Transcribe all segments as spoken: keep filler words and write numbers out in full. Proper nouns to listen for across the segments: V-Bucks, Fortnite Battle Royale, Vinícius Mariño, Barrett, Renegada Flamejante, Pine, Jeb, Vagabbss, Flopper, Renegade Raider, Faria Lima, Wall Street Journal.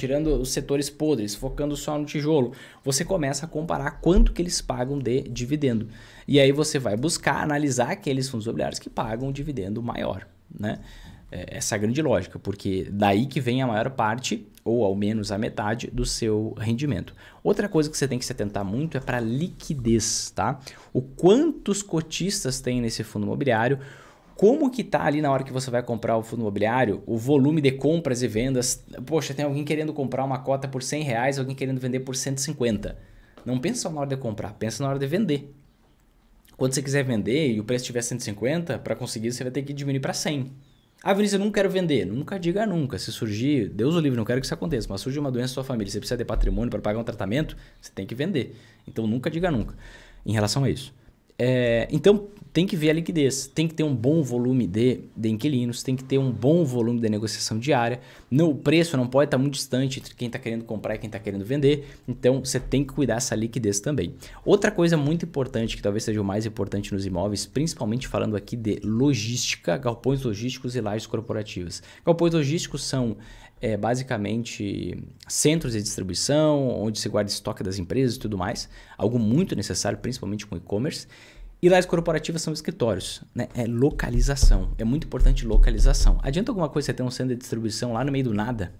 tirando os setores podres, focando só no tijolo, você começa a comparar quanto que eles pagam de dividendo. E aí você vai buscar analisar aqueles fundos imobiliários que pagam um dividendo maior, né? Essa é a grande lógica, porque daí que vem a maior parte, ou ao menos a metade, do seu rendimento. Outra coisa que você tem que se atentar muito é para liquidez, tá? O quantos cotistas tem nesse fundo imobiliário, como que tá ali na hora que você vai comprar o fundo imobiliário, o volume de compras e vendas. Poxa, tem alguém querendo comprar uma cota por cem reais, alguém querendo vender por cento e cinquenta. Não pensa só na hora de comprar, pensa na hora de vender. Quando você quiser vender e o preço estiver cento e cinquenta, para conseguir você vai ter que diminuir para cem. Ah, Vinícius, eu não quero vender. Nunca diga nunca. Se surgir, Deus o livre, não quero que isso aconteça, mas surge uma doença na sua família, você precisa de patrimônio para pagar um tratamento, você tem que vender. Então, nunca diga nunca em relação a isso. É, então, tem que ver a liquidez, tem que ter um bom volume de, de inquilinos, tem que ter um bom volume de negociação diária. Não, o preço não pode estar muito distante entre quem está querendo comprar e quem está querendo vender. Então, você tem que cuidar dessa liquidez também. Outra coisa muito importante, que talvez seja o mais importante nos imóveis, principalmente falando aqui de logística, galpões logísticos e lajes corporativas. Galpões logísticos são é, basicamente centros de distribuição, onde se guarda estoque das empresas e tudo mais. Algo muito necessário, principalmente com e-commerce. E lajes corporativas são escritórios, né? É localização, é muito importante localização. Adianta alguma coisa você ter um centro de distribuição lá no meio do nada?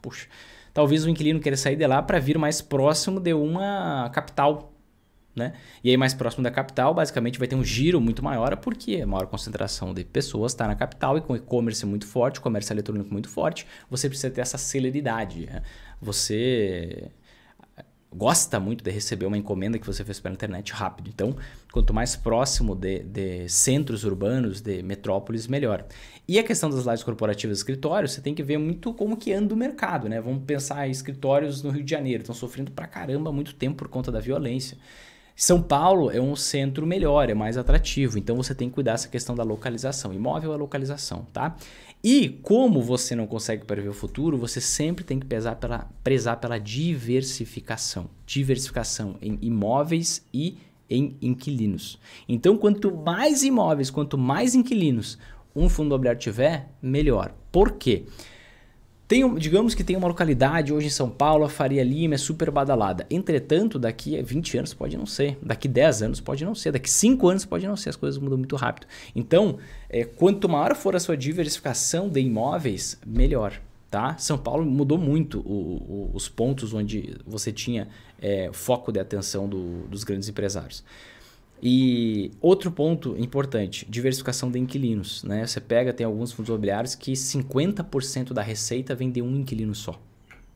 Puxa, talvez o inquilino queira sair de lá para vir mais próximo de uma capital, né? E aí mais próximo da capital, basicamente vai ter um giro muito maior, porque a maior concentração de pessoas está na capital, e com e-commerce muito forte, comércio eletrônico muito forte, você precisa ter essa celeridade, né? Você gosta muito de receber uma encomenda que você fez pela internet rápido. Então, quanto mais próximo de, de centros urbanos, de metrópoles, melhor. E a questão das lajes corporativas e escritórios, você tem que ver muito como que anda o mercado, né? Vamos pensar em escritórios no Rio de Janeiro, estão sofrendo pra caramba há muito tempo por conta da violência. São Paulo é um centro melhor, é mais atrativo, então você tem que cuidar dessa questão da localização, imóvel é localização, tá? E como você não consegue prever o futuro, você sempre tem que pesar pela, prezar pela diversificação, diversificação em imóveis e em inquilinos. Então, quanto mais imóveis, quanto mais inquilinos um fundo imobiliário tiver, melhor. Por quê? Tem, digamos que tem uma localidade hoje em São Paulo, a Faria Lima é super badalada. Entretanto, daqui a vinte anos pode não ser, daqui dez anos pode não ser, daqui cinco anos pode não ser, as coisas mudam muito rápido. Então, é, quanto maior for a sua diversificação de imóveis, melhor, tá? São Paulo mudou muito o, o, os pontos onde você tinha é, foco de atenção do, dos grandes empresários. E outro ponto importante, diversificação de inquilinos, né? Você pega, tem alguns fundos imobiliários que cinquenta por cento da receita vem de um inquilino só,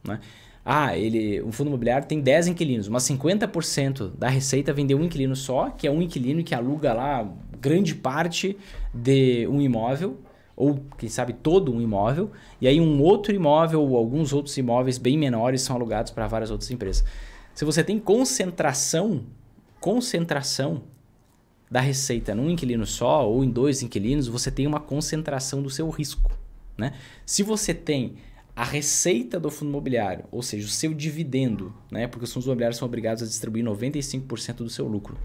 né? Ah, ele, um fundo imobiliário tem dez inquilinos, mas cinquenta por cento da receita vem de um inquilino só, que é um inquilino que aluga lá grande parte de um imóvel, ou quem sabe todo um imóvel, e aí um outro imóvel ou alguns outros imóveis bem menores são alugados para várias outras empresas. Se você tem concentração, concentração... da receita num inquilino só ou em dois inquilinos, você tem uma concentração do seu risco, né? Se você tem a receita do fundo imobiliário, ou seja, o seu dividendo, né? Porque os fundos imobiliários são obrigados a distribuir noventa e cinco por cento do seu lucro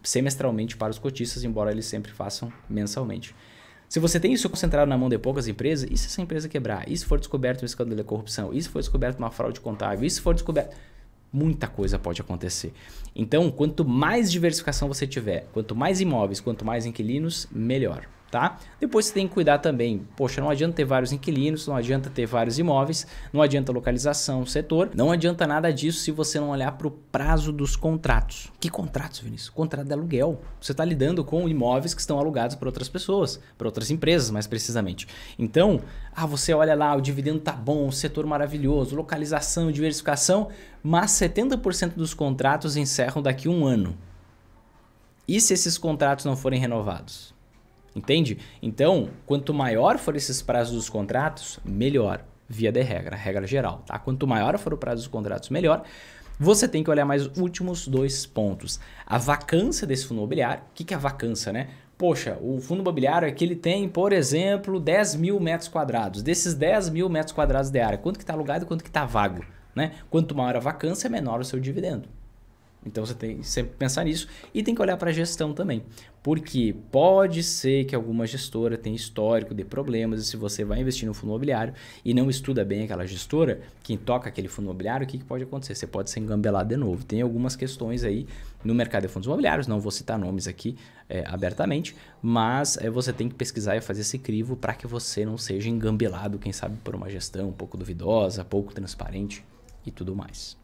semestralmente para os cotistas, embora eles sempre façam mensalmente. Se você tem isso concentrado na mão de poucas empresas, e se essa empresa quebrar? E se for descoberto um escândalo de corrupção? E se for descoberto uma fraude contábil? E se for descoberto... Muita coisa pode acontecer. Então, quanto mais diversificação você tiver, quanto mais imóveis, quanto mais inquilinos, melhor, tá? Depois você tem que cuidar também. Poxa, não adianta ter vários inquilinos, não adianta ter vários imóveis, não adianta localização, setor. Não adianta nada disso se você não olhar para o prazo dos contratos. Que contratos, Vinícius? Contrato de aluguel. Você está lidando com imóveis que estão alugados para outras pessoas, para outras empresas, mais precisamente. Então, ah, você olha lá, o dividendo tá bom, o setor maravilhoso, localização, diversificação... mas setenta por cento dos contratos encerram daqui a um ano. E se esses contratos não forem renovados? Entende? Então, quanto maior for esses prazos dos contratos, melhor, via de regra, regra geral, tá? Quanto maior for o prazo dos contratos, melhor. Você tem que olhar mais os últimos dois pontos. A vacância desse fundo imobiliário. O que é a vacância, né? Poxa, o fundo imobiliário é que ele tem, por exemplo, dez mil metros quadrados. Desses dez mil metros quadrados de área, quanto que está alugado e quanto que está vago? Né? Quanto maior a vacância, menor o seu dividendo. Então você tem que sempre pensar nisso e tem que olhar para a gestão também, porque pode ser que alguma gestora tenha histórico de problemas e se você vai investir no fundo imobiliário e não estuda bem aquela gestora, quem toca aquele fundo imobiliário, o que, que pode acontecer? Você pode ser engambelado de novo. Tem algumas questões aí no mercado de fundos imobiliários, não vou citar nomes aqui é, abertamente, mas é, você tem que pesquisar e fazer esse crivo para que você não seja engambelado, quem sabe, por uma gestão um pouco duvidosa, pouco transparente e tudo mais.